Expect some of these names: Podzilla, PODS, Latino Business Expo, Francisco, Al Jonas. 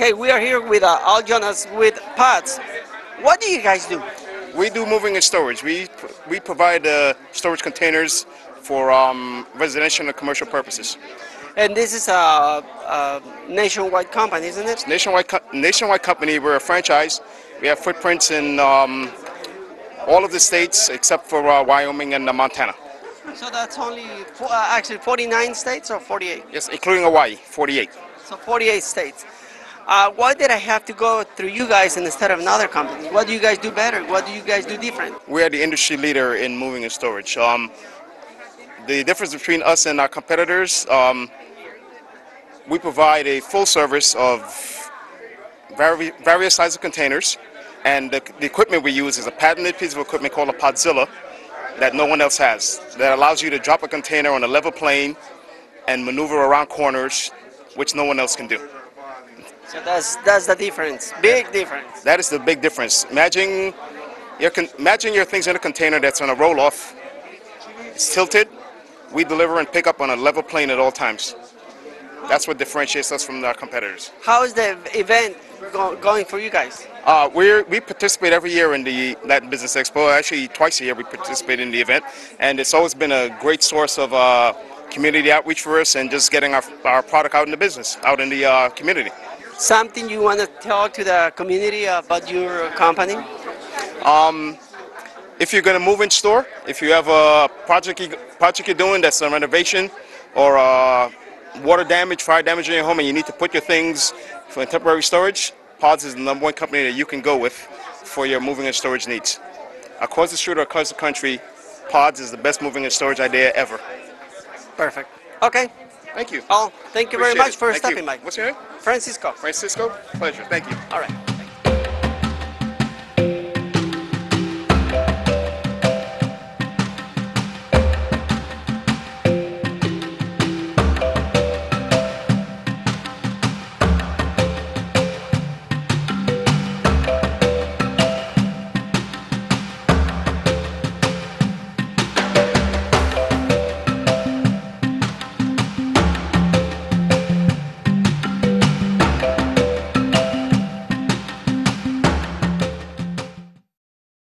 Okay, we are here with Al Jonas with PODS. What do you guys do? We do moving and storage. We provide storage containers for residential and commercial purposes. And this is a nationwide company, isn't it? It's nationwide company. We're a franchise. We have footprints in all of the states except for Wyoming and Montana. So that's only actually 49 states or 48? Yes, including Hawaii, 48. So 48 states. Why did I have to go through you guys instead of another company? What do you guys do better? What do you guys do different? We are the industry leader in moving and storage. The difference between us and our competitors, we provide a full service of various sizes of containers, and the equipment we use is a patented piece of equipment called a Podzilla that no one else has, that allows you to drop a container on a level plane and maneuver around corners, which no one else can do. So that's the difference, big difference. That is the big difference. Imagine your things in a container that's on a roll-off. It's tilted. We deliver and pick up on a level plane at all times. That's what differentiates us from our competitors. How is the event going for you guys? We participate every year in the Latino Business Expo. Actually, twice a year we participate in the event, and it's always been a great source of community outreach for us and just getting our product out in the business, out in the community. Something you want to tell to the community about your company? If you're going to move in store, if you have a project you're doing that's a renovation or water damage, fire damage in your home, and you need to put your things for temporary storage, PODS is the #1 company that you can go with for your moving and storage needs. Across the street or across the country, PODS is the best moving and storage idea ever. Perfect. Okay. Thank you. Oh, thank you very much for stopping by. What's your name? Francisco. Francisco, pleasure. Thank you. All right.